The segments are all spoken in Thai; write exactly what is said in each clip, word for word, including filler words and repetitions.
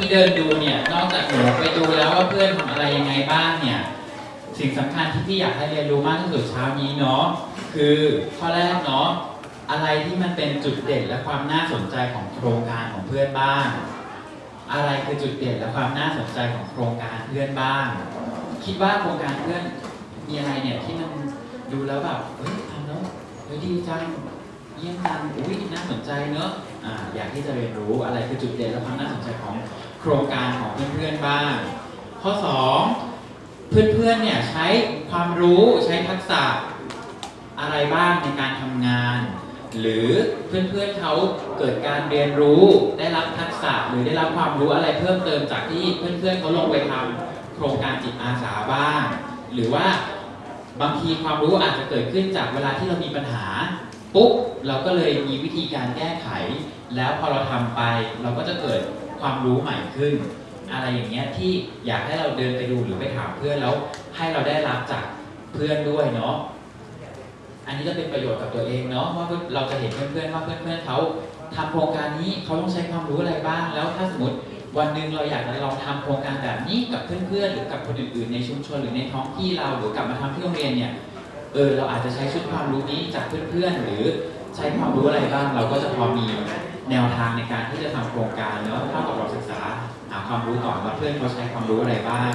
ที่เดินดูเนี่ยนอกจากหนูไปดูแล้วว่าเพื่อนทำอะไรยังไงบ้างเนี่ยสิ่งสำคัญที่พี่อยากให้เรียนรู้มากที่สุดเช้านี้เนาะคือข้อแรกเนาะอะไรที่มันเป็นจุดเด่นและความน่าสนใจของโครงการของเพื่อนบ้างอะไรคือจุดเด่นและความน่าสนใจของโครงการเพื่อนบ้างคิดว่าโครงการเพื่อนมีอะไรเนี่ยที่มันดูแล้วแบบเฮ้ยทำแล้วเฮ้ยดีจังเยี่ยมจังอุ้ยน่าสนใจเนอะอ่าอยากที่จะเรียนรู้อะไรคือจุดเด่นและความน่าสนใจของโครงการของเพื่อนๆบ้างข้อสองเพื่อนๆเนี่ยใช้ความรู้ใช้ทักษะอะไรบ้างในการทำงานหรือเพื่อนๆเขาเกิดการเรียนรู้ได้รับทักษะหรือได้รับความรู้อะไรเพิ่มเติมจากที่เพื่อนๆเขาลงไปทำโครงการจิตอาสาบ้างหรือว่าบางทีความรู้อาจจะเกิดขึ้นจากเวลาที่เรามีปัญหาปุ๊บเราก็เลยมีวิธีการแก้ไขแล้วพอเราทำไปเราก็จะเกิดความรู้ใหม่ขึ้นอะไรอย่างเงี้ยที่อยากให้เราเดินไปดูหรือไปถามเพื่อนแล้วให้เราได้รับจากเพื่อนด้วยเนาะอันนี้จะเป็นประโยชน์กับตัวเองเนาะว่าเราจะเห็นเพื่อนๆว่าเพื่อนๆเขาทำโครงการนี้เขาต้องใช้ความรู้อะไรบ้างแล้วถ้าสมมติวันหนึ่งเราอยากจะลองทำโครงการแบบนี้กับเพื่อนๆหรือกับคนอื่นๆในชุมชนหรือในท้องที่เราหรือกลับมาทำที่โรงเรียนเนี่ยเออเราอาจจะใช้ชุดความรู้นี้จากเพื่อนๆหรือใช้ความรู้อะไรบ้างเราก็จะพอมีแนวทางในการที่จะทำโครงการเนาะถ้ากับเราศึกษาหาความรู้ก่อนว่าเพื่อนเขาใช้ความรู้อะไรบ้าง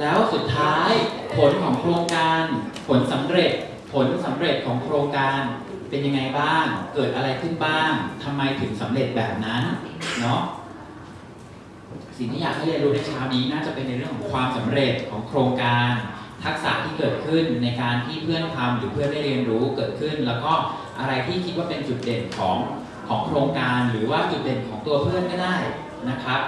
แล้วสุดท้ายผลของโครงการผลสำเร็จผลสำเร็จของโครงการเป็นยังไงบ้างเกิดอะไรขึ้นบ้างทำไมถึงสำเร็จแบบนั้นเนาะสิ่งที่อยากให้เรียนรู้ในเช้านี้น่าจะเป็นในเรื่องของความสำเร็จของโครงการทักษะที่เกิดขึ้นในการที่เพื่อนทำหรือเพื่อนได้เรียนรู้เกิดขึ้นแล้วก็อะไรที่คิดว่าเป็นจุดเด่นของของโครงการหรือว่าจุดเด่นของตัวเพื่อนก็ได้นะครับ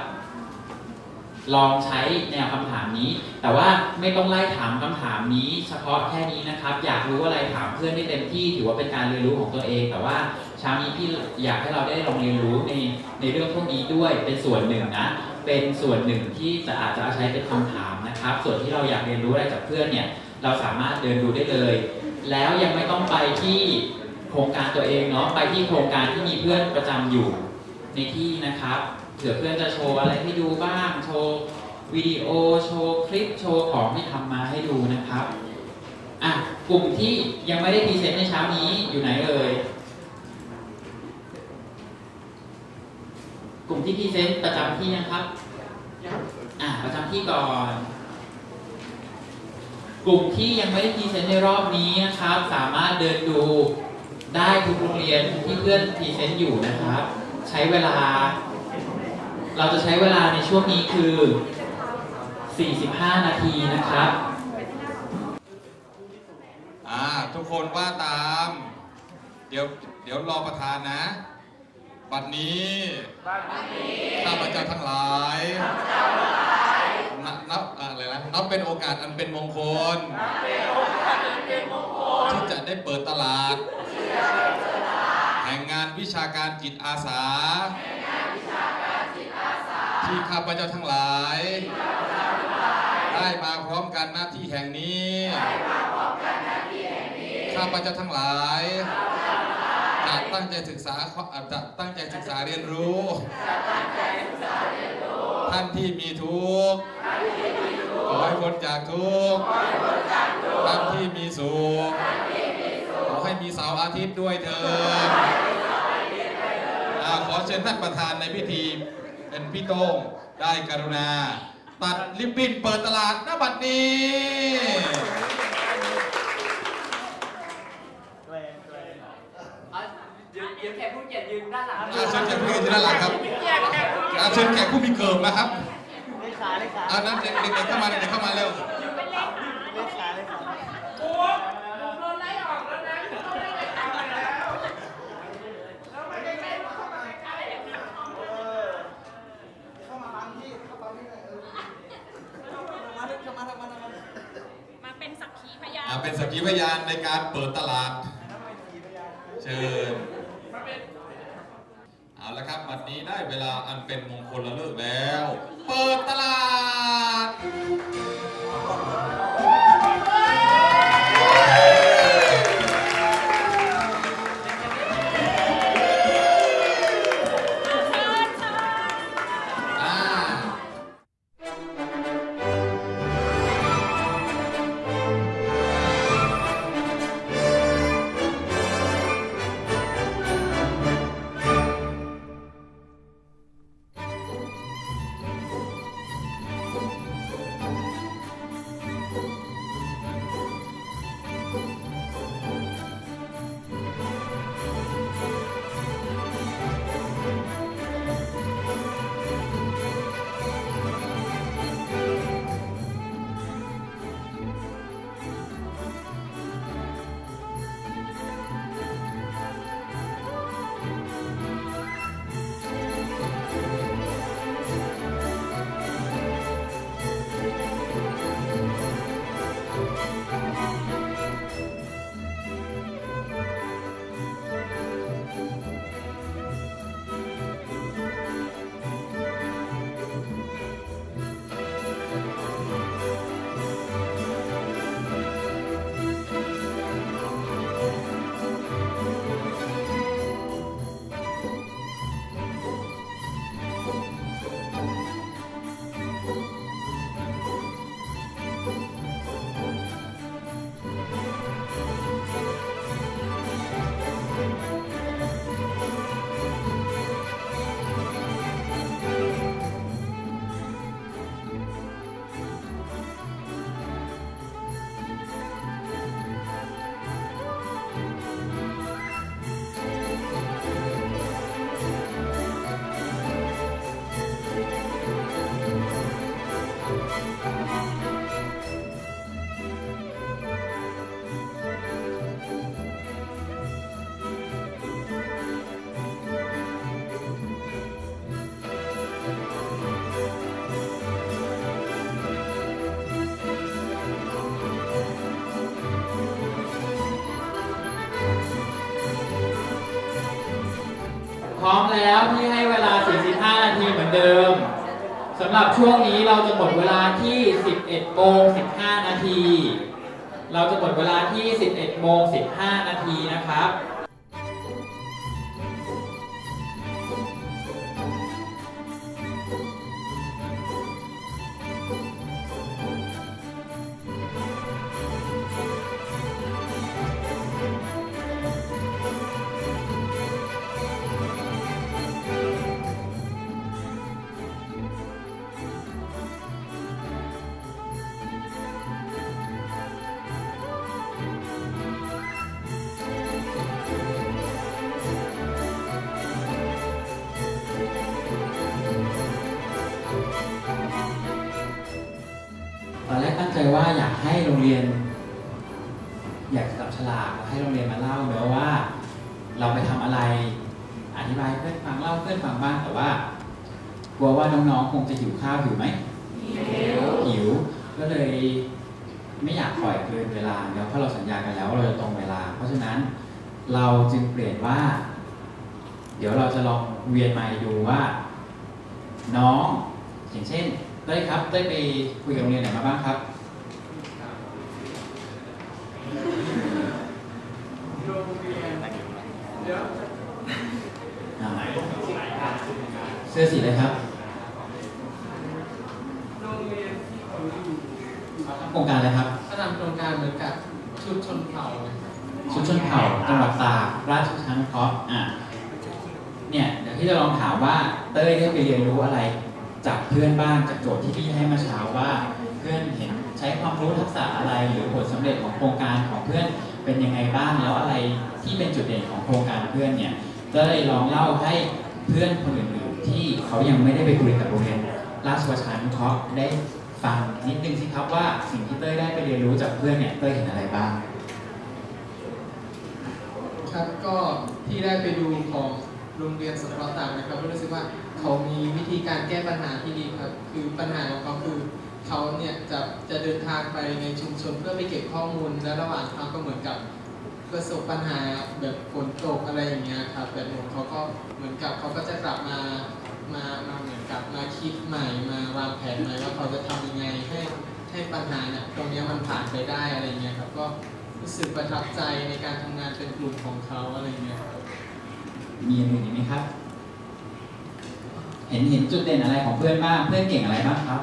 ลองใช้แนวคำถามนี้แต่ว่าไม่ต้องไล่ถามคำถามนี้เฉพาะแค่นี้นะครับอยากรู้อะไรถามเพื่อนได้เต็มที่ถือว่าเป็นการเรียนรู้ของตัวเองแต่ว่าเช้านี้พี่อยากให้เราได้ลองเรียนรู้ในในเรื่องพวกนี้ด้วยเป็นส่วนหนึ่งนะเป็นส่วนหนึ่งที่จะอาจจะเอาใช้เป็นคำถามนะครับส่วนที่เราอยากเรียนรู้อะไรจากเพื่อนเนี่ยเราสามารถเดินดูได้เลยแล้วยังไม่ต้องไปที่โครงการตัวเองเนาะไปที่โครงการที่มีเพื่อนประจำอยู่ในที่นะครับเผื่อเพื่อนจะโชว์อะไรให้ดูบ้างโชว์วิดีโอโชว์คลิปโชว์ของที่ทำมาให้ดูนะครับอ่ะกลุ่มที่ยังไม่ได้พรีเซนต์ในเช้านี้อยู่ไหนเอ่ยกลุ่มที่พรีเซนต์ประจำที่นะครับอ่ะประจำที่ก่อนกลุ่มที่ยังไม่ได้พรีเซนต์ในรอบนี้นะครับสามารถเดินดูได้ทุกโรงเรียนที่เพื่อนพรีเซนต์อยู่นะครับใช้เวลาเราจะใช้เวลาในช่วงนี้คือสี่สิบห้านาทีนะครับอ่าทุกคนว่าตามเดี๋ยวเดี๋ยวรอประธานนะบัดนี้ข้าพเจ้าทั้งหลายนับอะไรนะนับเป็นโอกาสอันเป็นมงคลที่จะได้เปิดตลาดแห่งงานวิชาการจิตอาสาที่ข้าพเจ้าทั้งหลายได้มาพร้อมกันหน้าที่แห่งนี้ข้าพเจ้าทั้งหลายจะตั้งใจศึกษาจะตั้งใจศึกษาเรียนรู้ท่านที่มีทุกข์ขอให้พ้นจากทุกข์ท่านที่มีสุขขอให้มีเสาร์อาทิตย์ด้วยเถิดขอเชิญท่านประธานในพิธีเป็นพี่โต้งได้กรุณาตัดริบบิ้นเปิดตลาดณบัดนี้ยืนแขกผู้เกียรติยืนด้านหลังเชิญแขกผู้เกียรติด้านหลังครับเชิญแขกผู้มีเกิดนะครับเลขาเลขาอันนั้นเด็กๆเข้ามาเด็กๆเข้ามาเร็วเลขาเลขาโอ้โหโดนไล่ออกแล้วนะเป็นสักขีพยานในการเปิดตลาดเชิญเอาละครับบัดนี้ได้เวลาอันเป็นมงคลเลิกแล้วเปิดตลาด พร้อมแล้วที่ให้เวลาสี่สิบห้านาทีเหมือนเดิมสำหรับช่วงนี้เราจะหมดเวลาที่ สิบเอ็ดโมงสิบห้า นาทีเราจะหมดเวลาที่ สิบเอ็ดโมงสิบห้า นาทีนะครับตอนแรกตั้งใจว่าอยากให้โรงเรียนอยากจับฉลากให้โรงเรียนมาเล่าเนอะว่าเราไปทำอะไรอธิบายเพื่อนฟังเล่าเพื่อนฟังบ้างแต่ว่ากลัวว่าน้องๆคงจะหิวข้าวหิวไหมหิวหิวก็เลยไม่อยากปล่อยเกินเวลาเนอะเพราะเราสัญญากันแล้วว่าเราจะตรงเวลาเพราะฉะนั้นเราจึงเปลี่ยนว่าเดี๋ยวเราจะลองเวียนมาดูว่าน้องอย่างเช่นได้ครับได้ไปคุยกับโรงเรียนไหนมาบ้างครับโรงเรียนเดี๋ยวเสื้อสีอะไรครับโรงเรียนที่เขาอยู่โครงการอะไรครับก็ทำโครงการเหมือนกับชุดชนเผ่าชุดชนเผ่าจังหวัดตากราชชานุเคราะห์อ่ะเนี่ยเดี๋ยวที่จะลองถามว่าเต้ยได้ไปเรียนรู้อะไรจากเพื่อนบ้านจากโจทย์ที่พี่ให้มาเช้าว่าเพื่อนเห็นใช้ความรู้ทักษะอะไรหรือผลสำเร็จของโครงการของเพื่อนเป็นยังไงบ้างแล้วอะไรที่เป็นจุดเด่นของโครงการเพื่อนเนี่ยก็เลยลองเล่าให้เพื่อนคนอื่นๆที่เขายังไม่ได้ไปคุยกับโรงเรียนราชประชานุเคราะห์ได้ฟังนิดนึงสิครับว่าสิ่งที่เต้ยได้ไปเรียนรู้จากเพื่อนเนี่ยเต้ยเห็นอะไรบ้างครับก็ที่ได้ไปดูของโรงเรียนสำหรับต่างนะครับรู้สึกว่าเขามีวิธีการแก้ปัญหาที่ดีครับคือปัญหาของเขาคือเขาเนี่ยจะจะเดินทางไปในชุมชนเพื่อไปเก็บข้อมูลและระหว่างทางก็เหมือนกับประสบปัญหาแบบฝนตกอะไรอย่างเงี้ยครับแบบหนุ่มเขาก็เหมือนกับเขาก็จะกลับมามามาเหมือนกับมาคิดใหม่มาวางแผนใหม่ว่าเขาจะทำยังไงให้ให้ปัญหาเนี่ยตรงนี้มันผ่านไปได้อะไรเงี้ยครับก็รู้สึกประทับใจในการทำงานเป็นกลุ่มของเขาอะไรเงี้ยมีอะไรอย่างนี้ไหมครับเห็นเห็นจุดเด่นอะไรของเพื่อนบ้างเพื่อนเก่งอะไรบ้างครับ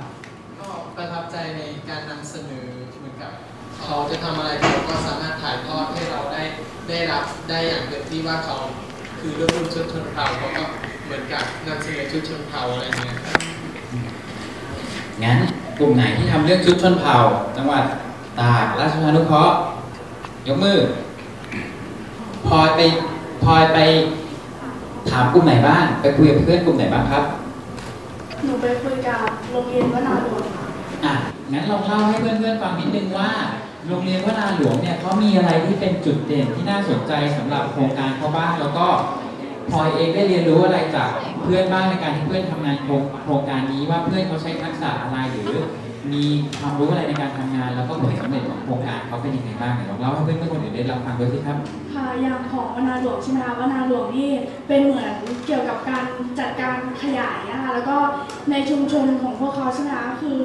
ก็ประทับใจในการนำเสนอเหมือนกับเขาจะทำอะไรเขาก็สามารถถ่ายทอดให้เราได้ได้รับได้อย่างเต็มที่ว่าเขาคือเรื่องชุดชนเผ่าเขาก็เหมือนกับนำเสนอชุดชนเผ่าอะไรเงี้ยงั้นกลุ่มไหนที่ทำเรื่องชุดชนเผ่าจังหวัดตากราชชานุเคราะห์ยกมือพอยไปพอยไปถามกลุ่มไหนบ้างไปคุยกับเพื่อนกลุ่มไหนบ้างครับหนูไปคุยกับโรงเรียนวนาหลวงอ่ะงั้นลองเล่าให้เพื่อนๆฟังนิดนึงว่าโรงเรียนวนาหลวงเนี่ยเขามีอะไรที่เป็นจุดเด่นที่น่าสนใจสำหรับโครงการเขาบ้างแล้วก็พลอยเองได้เรียนรู้อะไรจากเพื่อนบ้างในการที่เพื่อนทำงานโครงการนี้ว่าเพื่อนเขาใช้ทักษะอะไรหรือมีความรู้อะไรในการทำงานแล้วก็ผลสำเร็จของโครงการเขาเป็นยังไงบ้างลองเล่าให้เพื่อนๆคนอื่นได้รับฟังด้วยสิครับค่ะอย่างของวนาหลวงใช่ไหมคะวนาหลวงนี่เป็นเหมือนเกี่ยวกับการจัดการขยายนะคะแล้วก็ในชุมชนของพวกเขาใช่ไหมคะคือ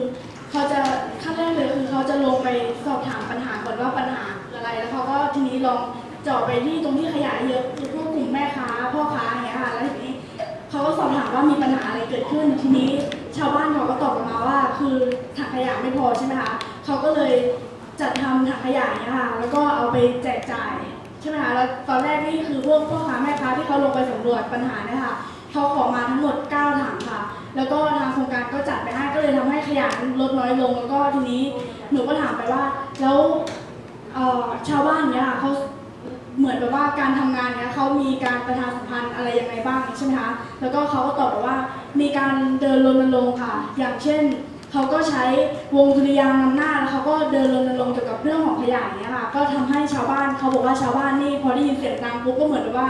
เขาจะขั้นแรกเลยคือเขาจะลงไปสอบถามปัญหาก่อนว่าปัญหาคืออะไรแล้วเขาก็ทีนี้ลองเจาะไปที่ตรงที่ขยายเยอะคือพวกกลุ่มแม่ค้าพ่อค้าอย่างเงี้ยค่ะแล้วทีนี้เขาก็สอบถามว่ามีปัญหาอะไรเกิดขึ้นทีนี้ชาวบ้านเขาก็ตอบมาว่าคือถังขยะไม่พอใช่ไหมคะเขาก็เลยจัดทำถังขยะเนี่ยค่ะแล้วก็เอาไปแจกจ่ายใช่ไหมคะแล้วตอนแรกนี่คือพวกพ่อค้าแม่ค้าที่เขาลงไปสำรวจปัญหาเนี่ยค่ะเขาขอมาทั้งหมดเก้าถังค่ะแล้วก็ทางโครงการก็จัดไปให้ก็เลยทำให้ขยะลดน้อยลงแล้วก็ทีนี้หนูก็ถามไปว่าแล้วชาวบ้านเนี่ยค่ะเขาเหมือนแบบว่าการทำงานเนี่ยเขามีการประชาสัมพันธ์อะไรยังไงบ้างใช่ไหมคะแล้วก็เขาก็ตอบว่ามีการเดินรณรงค์ค่ะอย่างเช่นเขาก็ใช้วงดุริยางค์นำหน้าแล้วเขาก็เดินรณรงค์เกี่ยวกับเรื่องของขยะเนี่ยค่ะก็ทำให้ชาวบ้านเขาบอกว่าชาวบ้านนี่พอได้ยินเสียงดังปุ๊บก็เหมือนว่า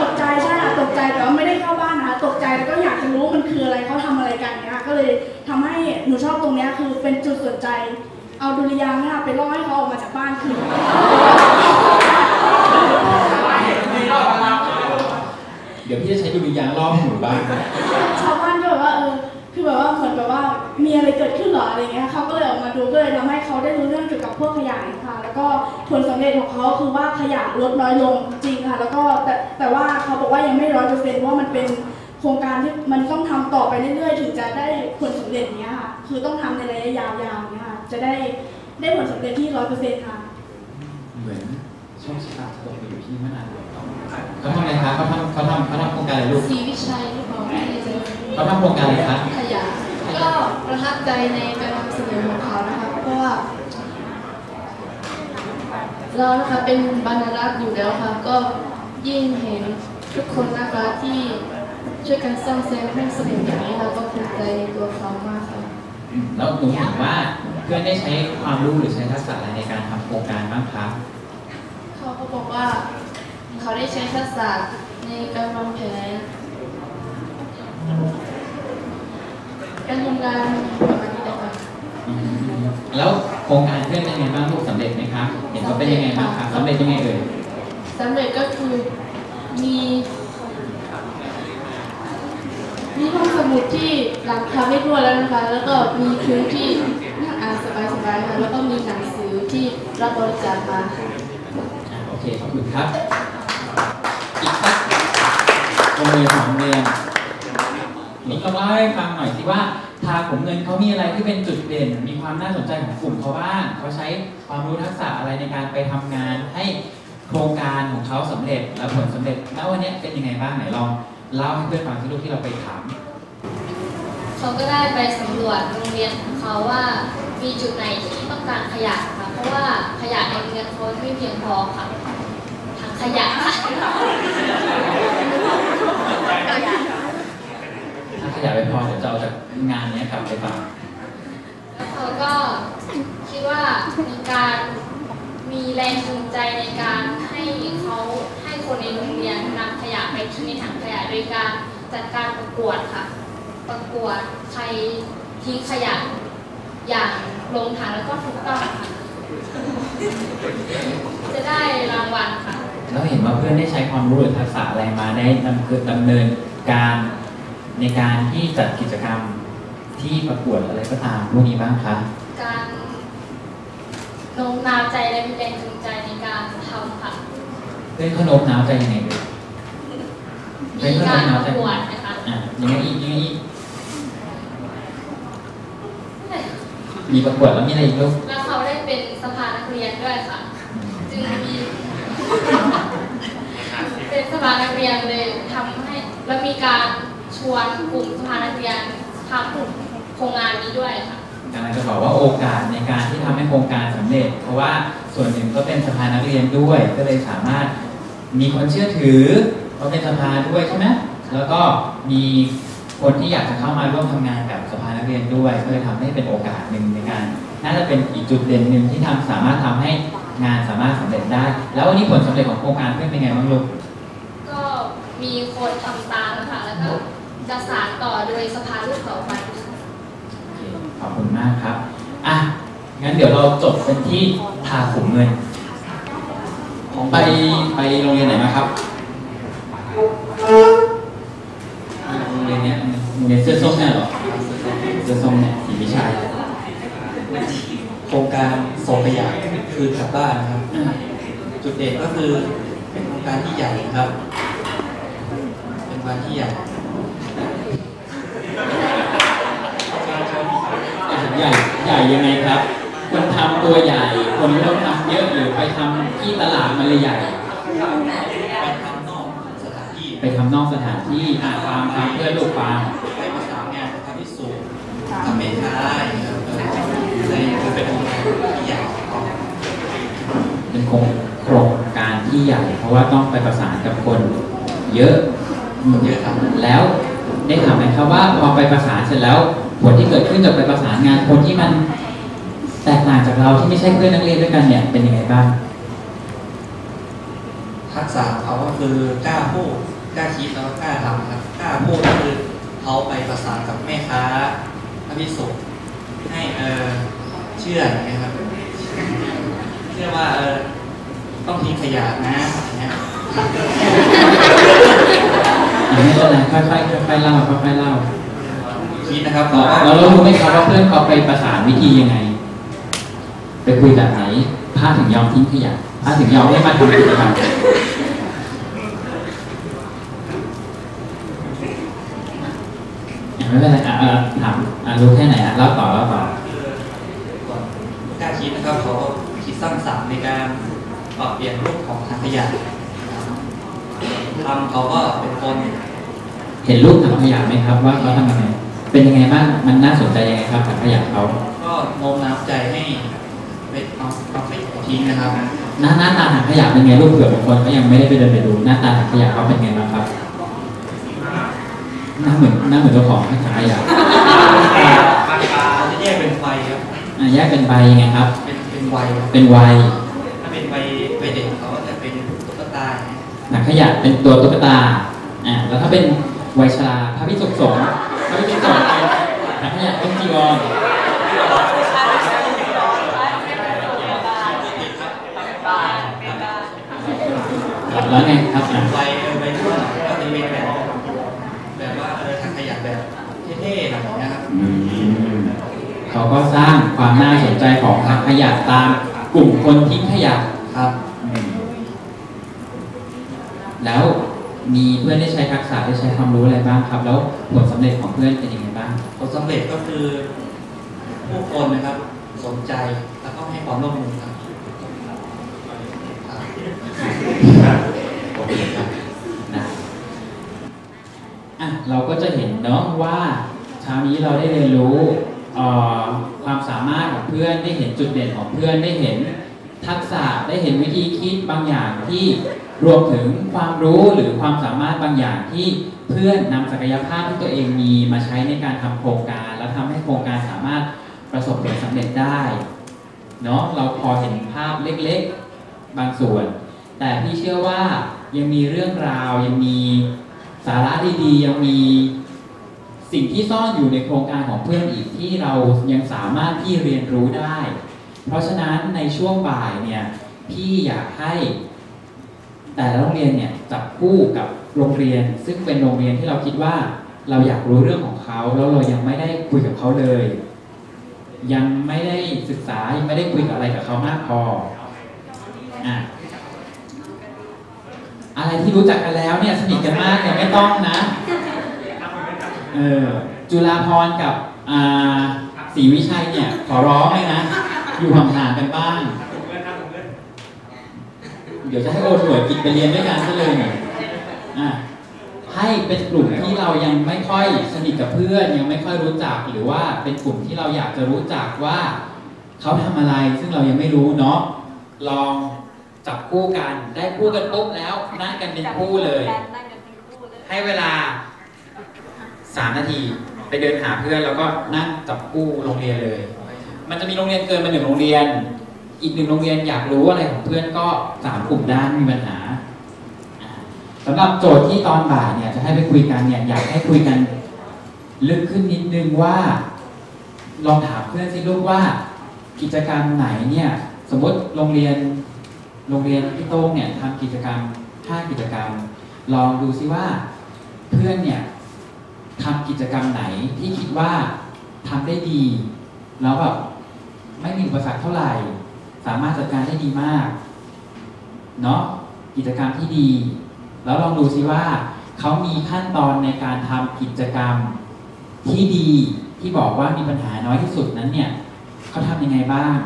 ตกใจใช่ค่ะตกใจแต่ว่าไม่ได้เข้าบ้านนะคะตกใจแล้วก็อยากจะรู้มันคืออะไรเขาทำอะไรกันเนี่ยก็เลยทำให้หนูชอบตรงนี้คือเป็นจุดสนใจเอาดุริยางค์ค่ะไปล่อให้เขาออกมาจากบ้านคือ เดี๋ยวพี่จะใช้ดุริยางค์รอบหมู่บ้านชาวบ้านก็แบบว่าเออคือแบบว่าเหมือนแบบว่ามีอะไรเกิดขึ้นหรออะไรเงี้ยเขาก็เลยออกมาดูก็เลยทำให้เขาได้รู้เรื่องเกี่ยวกับพวกขยะค่ะแล้วก็ผลสำเร็จของเขาคือว่าขยะลดน้อยลงจริงค่ะแล้วก็แต่แต่ว่าเขาบอกว่ายังไม่ร้อยเปอร์เซ็นต์เพราะมันเป็นโครงการที่มันต้องทำต่อไปเรื่อยๆถึงจะได้ผลสำเร็จเนี้ยค่ะคือต้องทำในระยะยาวๆเนี้ยค่ะจะได้ได้ผลสำเร็จที่ร้อยเปอร์เซ็นต์ค่ะเหมือนช่วงสตาร์ทตกไปอยู่ที่มะนาวเขาทำอะไรคะเขาทำเขาทำเขาทำโครงการอะไรลูกศรีวิชัยหรือเปล่าเขาทำโครงการอะไรคะขยะก็ประทับใจในการนำเสนอของเขานะคะเพราะว่าเรานะคะเป็นบรรณารักษ์อยู่แล้วค่ะก็ยิ่งเห็นทุกคนนะคะที่ช่วยกันสร้างเซนต์ให้สมเด็จอย่างนี้เราก็ภูมิใจในตัวเขามากค่ะแล้วหนูเห็นว่าเพื่อนได้ใช้ความรู้หรือใช้ทักษะอะไรในการทำโครงการบ้างคะเขาก็บอกว่าเขาได้ใช้ทักษะในการวางแผนการทำงานแบบนี้นะคะแล้วโครงการเพื่อนเป็นยังไงบ้างลูกสำเร็จไหมคะเห็นเขาเป็นยังไงบ้างคะสำเร็จยังไงเอ่ยสำเร็จก็คือมีมีห้องสมุดที่หลังคาไม่ทั่วแล้วนะคะแล้วก็มีพื้นที่นั่งอ่านสบายๆค่ะแล้วก็มีหนังสือที่รับบริจาคมาค่ะโอเคขอบคุณครับอีกสักโรงเรียนสองเรียนนี่ก็เล่าให้ฟังหน่อยสิว่าทางกลุ่มเงินเขามีอะไรที่เป็นจุดเด่นมีความน่าสนใจของกลุ่มเขาบ้างเขาใช้ความรู้ทักษะอะไรในการไปทำงานให้โครงการของเขาสำเร็จและผลสำเร็จแล้ววันนี้เป็นยังไงบ้างไหนลองเล่าให้เพื่อนฟังที่ลูกที่เราไปถามเขาก็ได้ไปสำรวจโรงเรียนของเขาว่ามีจุดไหนที่ต้องการขยะค่ะเพราะว่าขยะในโรงเรียนเขาไม่เพียงพอค่ะทางขยะถ้าขยะไม่พอเดี๋ยวจะเอาจากงานนี้กลับไปบ้างแล้วเขาก็คิดว่ามีการมีแรงจูงใจในการให้เขาให้คนในโรงเรียนนำขยะไปทิ้งในถังขยะโดยการจัดการประกวดค่ะประกวดใครทิ้งขยะอย่างลงถังแล้วก็ถูกต้องค่ะจะได้รางวัลค่ะแล้วเห็นว่าเพื่อนได้ใช้ความรู้หรือทักษะอะไรมาได้นำคือดำเนินการในการที่จัดกิจกรรมที่ประกวดอะไรก็ตามพวกนี้บ้างคะการโน้มน้าวใจและมีแรงจูงใจในการทำค่ะเพื่อนเขาโน้มน้าวใจยังไงด้วยเพื่อนเขาโน้มน้าวใจนะคะอ่ะยังไงอีกยังไงอีกมีประกวดแล้วมีอะไรอีกลูกแล้วเขาได้เป็นสภานักเรียนด้วยค่ะจึงมีเป็นสภานักเรียนเลยทำให้และมีการชวนกลุ่มสภานักเรียนทำกลุ่มโครงงานนี้ด้วยค่ะกำลังจะบอกว่าโอกาสในการที่ทำให้โครงการสำเร็จเพราะว่าส่วนหนึ่งก็เป็นสภานักเรียนด้วยก็เลยสามารถมีคนเชื่อถือเพราะเป็นสภาด้วยใช่ไหมแล้วก็มีคนที่อยากจะเข้ามาร่วมทำงานกับสภานักเรียนด้วยก็เลยทำให้เป็นโอกาสหนึ่งในการน่าจะเป็นอีกจุดเด่นหนึ่งที่ทำสามารถทำให้งานสามารถสำเร็จได้แล้ววันนี้ผลสำเร็จของโครงการเป็นยังไงบ้างลูกก็มีคนทำตามนะคะแล้วก็จะสานต่อโดยสภาลูกต่อไปขอบคุณมากครับอ่ะงั้นเดี๋ยวเราจบกันที่ทาขุมเงินของไปไปโรงเรียนไหนมาครับโรงเรียนเนี้ยโรงเรียนเสื้อส้มเนี่ยหรอเสื้อส้มเนี่ยสีวิชัยโครงการส่งขยะคืนกลับบ้านครับจุดเด่นก็คือเป็นโครงการที่ใหญ่ครับเป็นวันที่ใหญ่ใหญ่ใหญ่ยังไงครับคนทำตัวใหญ่คนไม่ต้องทำเยอะหรือไปทำที่ตลาดมันเลยใหญ่ไปทำนอกสถานที่ไปทำนอกสถานที่อ่าฟาร์มเพื่อลูกฟาร์มไปประสานงานทำที่สูงทำเมฆาได้ในเป็นโครงการที่ใหญ่เป็นโครงการที่ใหญ่เพราะว่าต้องไปประสานกับคนเยอะเยอะครับแล้วได้ถามไหมครับว่าพอไปประสานเสร็จแล้วผลที่เกิดขึ้นจากไปประสานงานคนที่มันแตกต่างจากเราที่ไม่ใช่เพื่อนนักเรียนด้วยกันเนี่ยเป็นยังไงบ้างทักษะเขาก็คือกล้าพูดกล้าคิดแล้วก็กล้าทำครับกล้าพูดก็คือเขาไปประสานกับแม่ค้าอภิสุให้เออเชื่ออย่างเงี้ยครับเชื่อว่าเออต้องทิ้งขยะนะอย่างเงี้ย อย่างนี้ก็เลยค่อยๆค่อยๆเล่าค่อยๆเล่าคิดนะครับเราเรารู้ไหมครับว่าเพื่อนเขาไปประสานวิธียังไงไปคุยแบบไหนพระถึงยอมทิ้งขยะพระถึงยอมให้มาทำกิจกรรมไม่เป็นไรอ่ะถามอ่ะรู้แค่ไหนอ่ะเล่าต่อเล่าต่อก่อนคิดนะครับเขาคิดสร้างสรรค์ในการปรับเปลี่ยนรูปของถังขยะทำเขาก็เป็นคนเห็นรูปถังขยะไหมครับว่าเขาทำยังไงเป็นยังไงบ้างมันน่าสนใจยังไงครับถังขยะเขาก็โน้มน้าวใจให้ไปเอาเอาไปทิ้งนะครับหน้าหน้าตาถังขยะเป็นไงรูปเผื่อบางคนก็ยังไม่ได้ไปเดินไปดูหน้าตาถังขยะเขาเป็นไงบ้างครับหน้าเหมือนหน้าเหมือนเจ้าของถังขยะบางตาจะแยกเป็นไฟครับแยกเป็นไฟยังไงครับเป็นเป็นไวเป็นไวถ้าเป็นไวไวเด็กเขาจะเป็นตุ๊กตาถังขยะเป็นตัวตุ๊กตาอ่าแล้วถ้าเป็นไวชราพระพิสุขสงฆ์พระพิสุขสงฆ์ถังขยะเป็นจีวรแล้วไงครับไวไวชั่วก็จะเป็นแบบแบบว่าเออถังขยะแบบเท่ๆแบบนี้ครับเขาก็สร้างความน่าสนใจของถังขยะตามกลุ่มคนทิ้งขยะครับแล้วมีเพื่อนได้ใช้ทักษะได้ใช้ความรู้อะไรบ้างครับแล้วผลสำเร็จของเพื่อนเป็นยังไงบ้างผลสำเร็จก็คือผู้คนนะครับสนใจแล้วก็ให้ความร่วมมือครับเราก็จะเห็นเนาะว่าเช้านี้เราได้เรียนรู้ความสามารถของเพื่อนได้เห็นจุดเด่นของเพื่อนได้เห็นทักษะได้เห็นวิธีคิดบางอย่างที่รวมถึงความรู้หรือความสามารถบางอย่างที่เพื่อนนำศักยภาพที่ตัวเองมีมาใช้ในการทำโครงการแล้วทำให้โครงการสามารถประสบผลสำเร็จได้เนาะเราพอเห็นภาพเล็กๆบางส่วนแต่พี่เชื่อว่ายังมีเรื่องราวยังมีสาระดีๆยังมีสิ่งที่ซ่อนอยู่ในโครงการของเพื่อนอีกที่เรายังสามารถที่เรียนรู้ได้เพราะฉะนั้นในช่วงบ่ายเนี่ยพี่อยากให้แต่ละโรงเรียนเนี่ยจับคู่กับโรงเรียนซึ่งเป็นโรงเรียนที่เราคิดว่าเราอยากรู้เรื่องของเขาแล้วเรายังไม่ได้คุยกับเขาเลยยังไม่ได้ศึกษายังไม่ได้คุยกับอะไรกับเขามากพออ่ะอะไรที่รู้จักกันแล้วเนี่ยสนิทกันมากเนี่ยไม่ต้องนะเออจุฬาภรณ์กับศรีวิชัยเนี่ยขอร้องเลยนะอยู่ห่างๆกันบ้างเดี๋ยวจะให้โอหน่วยกินไปเรียนด้วยกันซะเลยเนี่ยให้เป็นกลุ่มที่เรายังไม่ค่อยสนิทกับเพื่อนยังไม่ค่อยรู้จักหรือว่าเป็นกลุ่มที่เราอยากจะรู้จักว่าเขาทำอะไรซึ่งเรายังไม่รู้เนาะลองจับคู่กันได้คู่กันปุ๊บแล้วนั่งกันเป็นคู่เลยให้เวลาสามนาทีไปเดินหาเพื่อนแล้วก็นั่งจับคู่โรงเรียนเลยมันจะมีโรงเรียนเกินมาหนึ่งโรงเรียนอีกหนึ่งโรงเรียนอยากรู้อะไรของเพื่อนก็สามกลุ่มด้านมีปัญหาสำหรับโจทย์ที่ตอนบ่ายเนี่ยจะให้ไปคุยกันเนี่ยอยากให้คุยกันลึกขึ้นนิดนึงว่าลองถามเพื่อนสิลูกว่ากิจกรรมไหนเนี่ยสมมติโรงเรียนโรงเรียนพี่โต้งเนี่ยทำกิจกรรมห้ากิจกรรมลองดูซิว่าเพื่อนเนี่ยทำกิจกรรมไหนที่คิดว่าทำได้ดีแล้วแบบไม่มีอุปสรรคเท่าไหร่สามารถจัดการได้ดีมากเนาะกิจกรรมที่ดีแล้วลองดูซิว่าเขามีขั้นตอนในการทำกิจกรรมที่ดีที่บอกว่ามีปัญหาน้อยที่สุดนั้นเนี่ยเขาทำยังไงบ้าง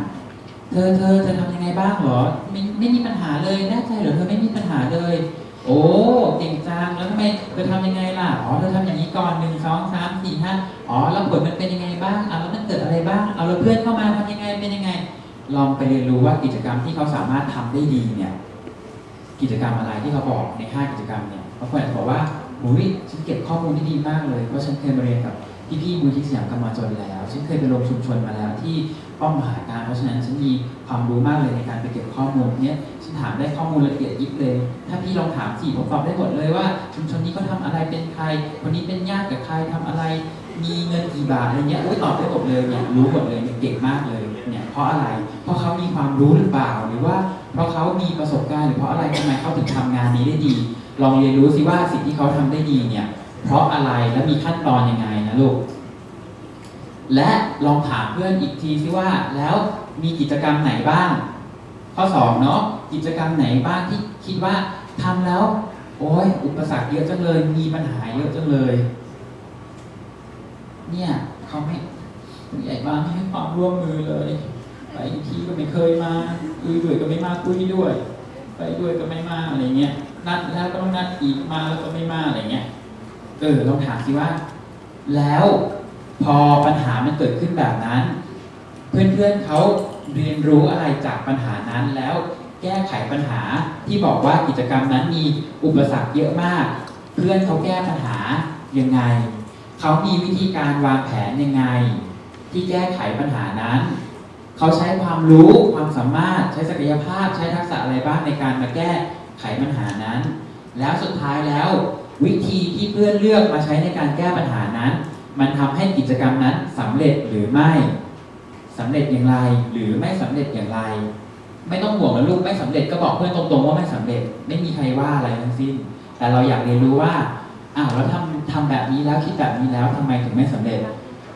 เธอเธอเธอทำยังไงบ้างหรอไม่ไม่มีปัญหาเลยแน่ใจหรือเธอไม่มีปัญหาเลยโอ้เก่งจังแล้วทำไมเธอทำยังไงล่ะอ๋อเธอทำอย่างนี้ก่อนหนึ่งสองสามสี่ห้าอ๋อแล้วผลมันเป็นยังไงบ้างอ่ะแล้วมันเกิดอะไรบ้างเอาแล้วเพื่อนเข้ามาทำยังไงเป็นยังไงลองไปเรียนรู้ว่ากิจกรรมที่เขาสามารถทำได้ดีเนี่ยกิจกรรมอะไรที่เขาบอกในห้ากิจกรรมเนี่ยเขาควรจะบอกว่าโอ้ยฉันเก็บข้อมูลได้ดีมากเลยเพราะฉันเคยมาเรียนกับพี่ๆมูลนิธิสยามกำมะจนแล้วฉันเคยไปลงชุมชนมาแล้วที่ป้อมมหาการเพราะฉะนั้นฉันมีความรู้มากเลยในการไปเก็บข้อมูลเนี้ยฉันถามได้ข้อมูลละเอียดยิบเลยถ้าพี่ลองถามสิผมตอบได้หมดเลยว่าชุมชนนี้เขาทำอะไรเป็นใครคนนี้เป็นญาติกับใครทำอะไรมีเงินกี่บาทอะไรเงี้ยตอบได้หมดเลยเนี่ยรู้หมดเลยเนี่ยเก่งมากเลยเนี่ยเพราะอะไรเพราะเขามีความรู้หรือเปล่าหรือว่าเพราะเขามีประสบการณ์หรือเพราะอะไรทำไมเขาถึงทำงานนี้ได้ดี ลองเรียนรู้สิว่าสิ่งที่เขาทำได้ดีเนี่ยเพราะอะไรและมีขั้นตอนยังไงนะลูกและลองถามเพื่อนอีกทีสิว่าแล้วมีกิจกรรมไหนบ้างข้อสองเนาะกิจกรรมไหนบ้างที่คิดว่าทำแล้วโอ้ยอุปสรรคเยอะจังเลยมีปัญหาเยอะจังเลยเนี่ยเขาไม่ผู้ใหญ่บ้างไม่ให้ความร่วมมือเลยไปที่ก็ไม่เคยมาคุยด้วยก็ไม่มาคุยด้วยไปด้วยก็ไม่มาอะไรเงี้ยนัดแล้วก็ต้องนัดอีกมาแล้วก็ไม่มาอะไรเงี้ยเออลองถามสิว่าแล้วพอปัญหามันเกิดขึ้นแบบนั้นเพื่อนๆเขาเรียนรู้อะไรจากปัญหานั้นแล้วแก้ไขปัญหาที่บอกว่ากิจกรรมนั้นมีอุปสรรคเยอะมากเพื่อนเขาแก้ปัญหายังไงเขามีวิธีการวางแผนยังไงที่แก้ไขปัญหานั้นเขาใช้ความรู้ความสามารถใช้ศักยภาพใช้ทักษะอะไรบ้างในการมาแก้ไขปัญหานั้นแล้วสุดท้ายแล้ววิธีที่เพื่อนเลือกมาใช้ในการแก้ปัญหานั้นมันทำให้กิจกรรมนั้นสำเร็จหรือไม่สำเร็จอย่างไรหรือไม่สำเร็จอย่างไรไม่ต้องห่วงนะลูกไม่สำเร็จก็บอกเพื่อนตรงๆว่าไม่สำเร็จไม่มีใครว่าอะไรทั้งสิ้นแต่เราอยากเรียนรู้ว่าอ้าวเราทำทำแบบนี้แล้วคิดแบบนี้แล้วทำไมถึงไม่สำเร็จ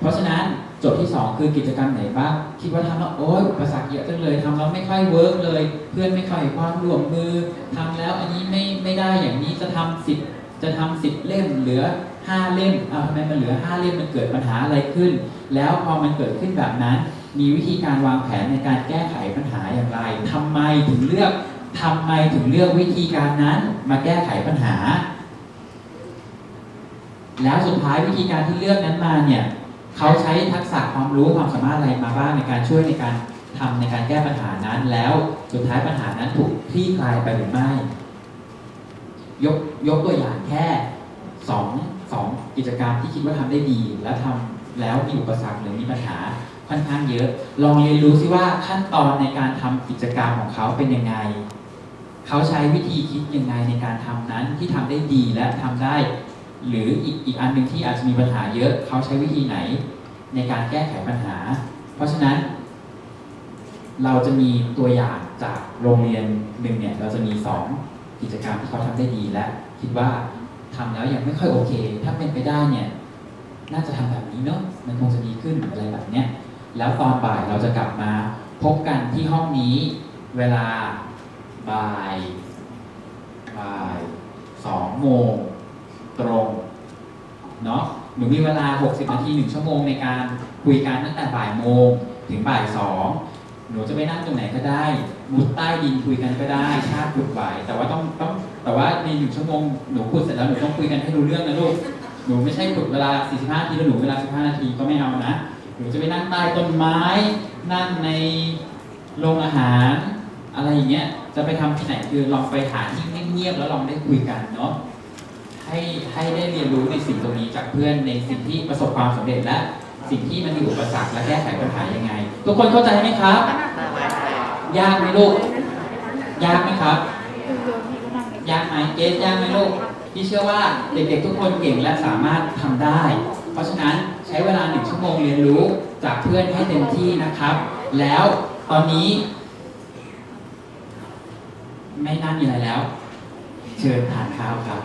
เพราะฉะนั้นโจทย์ที่สองคือกิจกรรมไหนบ้างคิดว่าทำแล้วโอ๊ยอุปสรรคเยอะจังเลยทำแล้วไม่ค่อยเวิร์กเลยเพื่อนไม่ค่อยความร่วมมือทำแล้วอันนี้ไม่ไม่ได้อย่างนี้จะทำสิบจะทำสิบเล่มเหลือห้าเล่มอ้าวทำไมมันเหลือห้าเล่มมันเกิดปัญหาอะไรขึ้นแล้วพอมันเกิดขึ้นแบบนั้นมีวิธีการวางแผนในการแก้ไขปัญหาอย่างไรทำไมถึงเลือกทำไมถึงเลือกวิธีการนั้นมาแก้ไขปัญหาแล้วสุดท้ายวิธีการที่เลือกนั้นมาเนี่ยเขาใช้ทักษะความรู้ความสามารถอะไรมาบ้างในการช่วยในการทำในการแก้ปัญหานั้นแล้วสุดท้ายปัญหานั้นถูกคลี่คลายไปหรือไม่ยกยกตัวอย่างแค่สองสองกิจกรรมที่คิดว่าทำได้ดีและทำแล้วมีอุปสรรคหรือมีปัญหาค่อนข้างเยอะลองเรียนรู้ซิว่าขั้นตอนในการทำกิจกรรมของเขาเป็นยังไงเขาใช้วิธีคิดยังไงในการทำนั้นที่ทำได้ดีและทำได้หรืออีกอีกอันหนึ่งที่อาจจะมีปัญหาเยอะเขาใช้วิธีไหนในการแก้ไขปัญหาเพราะฉะนั้นเราจะมีตัวอย่างจากโรงเรียนหนึ่งเนี่ยเราจะมีสองกิจกรรมที่เขาทำได้ดีและคิดว่าทำแล้วยังไม่ค่อยโอเคถ้าเป็นไปได้เนี่ยน่าจะทำแบบนี้เนาะมันคงจะดีขึ้นอะไรแบบเนี้ยแล้วตอนบ่ายเราจะกลับมาพบกันที่ห้องนี้เวลาบ่ายบ่ายสองโมงตรงเนาะหนูมีเวลาหกสิบนาทีหนึ่งชั่วโมงในการคุยกันตั้งแต่บ่ายโมงถึงบ่ายสองหนูจะไปนั่งตรงไหนก็ได้มุดใต้ดินคุยกันก็ได้ชาติขุดไหวแต่ว่าต้องต้องแต่ว่าในหนึ่งชั่วโมงหนูพูดเสร็จแล้วหนูต้องคุยกันให้รู้เรื่องนะลูกหนูไม่ใช่ขุดเวลาสี่สิบห้านาทีแล้วหนูเวลาสิบห้านาทีก็ไม่เอานะหนูจะไปนั่งใต้ต้นไม้นั่งในโรงอาหารอะไรอย่างเงี้ยจะไปทำที่ไหนคือลองไปหาที่เงียบๆแล้วลองได้คุยกันเนาะให้ให้ได้เรียนรู้ในสิ่งตรงนี้จากเพื่อนในสิ่งที่ประสบความสำเร็จและสิ่งที่มันมีอุปสรรคและแก้ไขปัญหายังไงทุกคนเข้าใจไหมครับยากไหมลูกยากไหมครับยากไหมเกสยากไหมลูกที่เชื่อว่าเด็กๆทุกคนเก่งและสามารถทำได้เพราะฉะนั้นใช้เวลาหนึ่งชั่วโมงเรียนรู้จากเพื่อนให้เต็มที่นะครับแล้วตอนนี้ไม่นั่งอยู่ไหนแล้วเชิญทานข้าวครับ